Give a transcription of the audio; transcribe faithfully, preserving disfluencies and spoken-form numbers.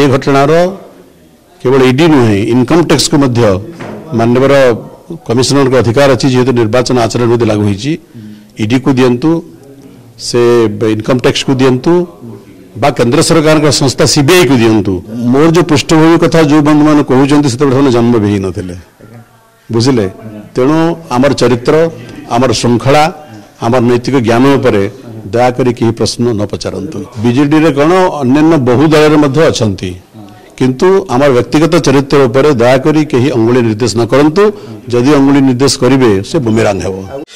ये घटनार केवल ईडी नुहे इनकम टैक्स को मानवर कमिशनर के अधिकार अच्छी जेहेतु निर्वाचन आचरण विधि लागू होती ईडी को दिंतु से इनकम टैक्स को दिंतु बा केंद्र सरकार का संस्था सीबीआई को दिंतु मोर जो पृष्ठभूमि कथा जो बंधु मैंने कहते से जन्म भी होते बुझे तेणु आमर चरित्र आमर श्रृंखला आमर नैतिक ज्ञान उपर दयाकोरी कहीं प्रश्न न पचारतु बीजेडी रे कौन अन्य बहु दल अच्छा किंतु आमर व्यक्तिगत चरित्र उपर दयाकोरी कहीं अंगुली निर्देश न करंतु जदि अंगुली निर्देश करेंगे से बुमेरांग हेबो।